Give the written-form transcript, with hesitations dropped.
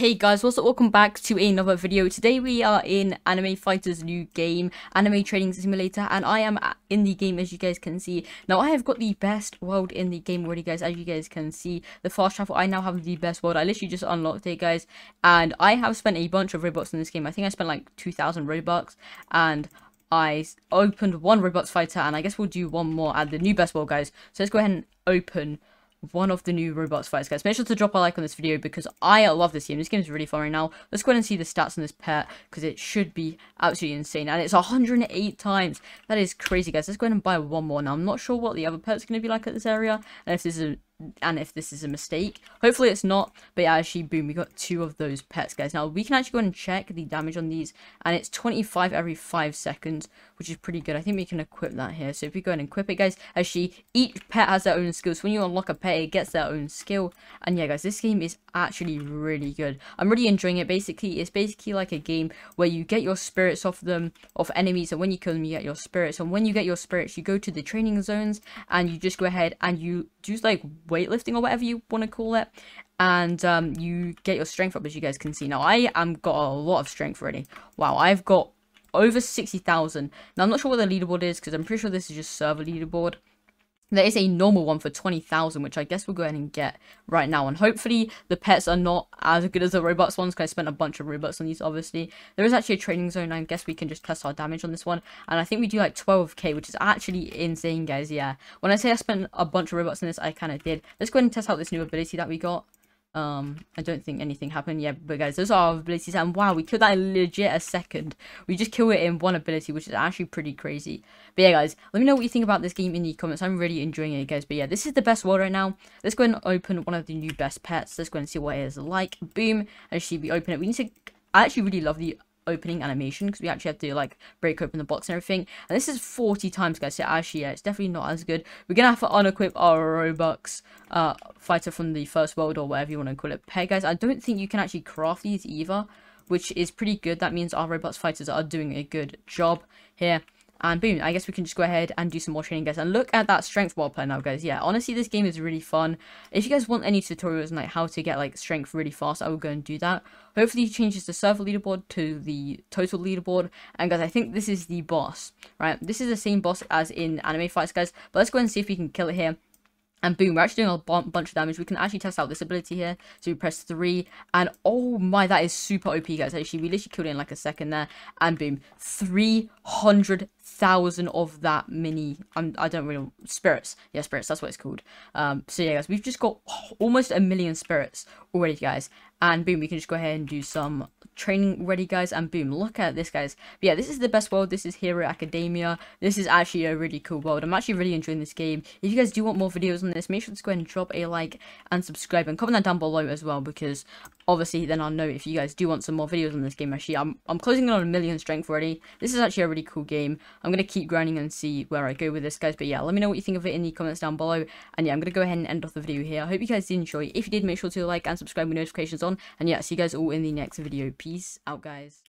Hey guys, what's up? Welcome back to another video. Today we are in Anime Fighter's new game, Anime Training Simulator, and I am in the game as you guys can see. Now I have got the best world in the game already, guys, as you guys can see. The fast travel, I now have the best world. I literally just unlocked it, guys, and I have spent a bunch of Robux in this game. I think I spent like 2,000 Robux, and I opened one Robux fighter, and I guess we'll do one more at the new best world, guys. So let's go ahead and open one of the new Robux fights, guys. Make sure to drop a like on this video because I love this game. This game is really fun right now. Let's go ahead and see the stats on this pet because it should be absolutely insane. And it's 108 times. That is crazy, guys. Let's go ahead and buy one more. Now, I'm not sure what the other pet's going to be like at this area and if this is a mistake. Hopefully it's not. But yeah, actually, boom, we got two of those pets, guys. Now, we can actually go ahead and check the damage on these. And it's 25 every 5 seconds, which is pretty good. I think we can equip that here. So if we go ahead and equip it, guys, actually, each pet has their own skill. So when you unlock a pet, it gets their own skill. And yeah, guys, this game is actually really good. I'm really enjoying it. Basically, it's basically like a game where you get your spirits off enemies. And when you kill them, you get your spirits. And when you get your spirits, you go to the training zones. And you just go ahead and you do, like, weightlifting or whatever you want to call it, and you get your strength up, as you guys can see. Now I am got a lot of strength already. Wow, I've got over 60,000. Now I'm not sure what the leaderboard is because I'm pretty sure this is just server leaderboard. There is a normal one for 20,000, which I guess we'll go ahead and get right now. And hopefully the pets are not as good as the Robux ones because I spent a bunch of Robux on these, obviously. There is actually a training zone. I guess we can just test our damage on this one. And I think we do like 12k, which is actually insane, guys. Yeah. When I say I spent a bunch of Robux on this, I kind of did. Let's go ahead and test out this new ability that we got. I don't think anything happened. Yeah, but guys, those are our abilities. And wow, we killed that in legit a second. We just killed it in one ability, which is actually pretty crazy. But yeah, guys, let me know what you think about this game in the comments. I'm really enjoying it, guys. But yeah, this is the best world right now. Let's go and open one of the new best pets. Let's go and see what it is like. Boom. Actually, we open it. We need to... I actually really love the opening animation because we actually have to like break open the box and everything, and this is 40 times, guys, so actually yeah, it's definitely not as good. We're gonna have to unequip our Robux fighter from the first world or whatever you want to call it. Hey guys, I don't think you can actually craft these either, which is pretty good. That means our Robux fighters are doing a good job here. And boom, I guess we can just go ahead and do some more training, guys. And look at that strength world plan now, guys. Yeah, honestly, this game is really fun. If you guys want any tutorials on like how to get like strength really fast, I will go and do that. Hopefully, he changes the server leaderboard to the total leaderboard. And guys, I think this is the boss, right? This is the same boss as in anime fights, guys. But let's go ahead and see if we can kill it here. And boom, we're actually doing a bunch of damage. We can actually test out this ability here. So we press 3. And oh my, that is super OP, guys. Actually, we literally killed it in like a second there. And boom, 300,000 of that mini... I don't really... Spirits. Yeah, spirits. That's what it's called. So yeah, guys. We've just got almost a million spirits already, guys. And boom, we can just go ahead and do some training ready, guys. And boom, look at this, guys. But yeah, this is the best world. This is Hero Academia. This is actually a really cool world. I'm actually really enjoying this game. If you guys do want more videos on this, make sure to go ahead and drop a like and subscribe. And comment that down below as well, because obviously then I'll know if you guys do want some more videos on this game. Actually, I'm closing in on a million strength already. This is actually a really cool game. I'm going to keep grinding and see where I go with this, guys. But yeah, let me know what you think of it in the comments down below. And yeah, I'm going to go ahead and end off the video here. I hope you guys did enjoy. If you did, make sure to like and subscribe with notifications on. And yeah, see you guys all in the next video. Peace out, guys.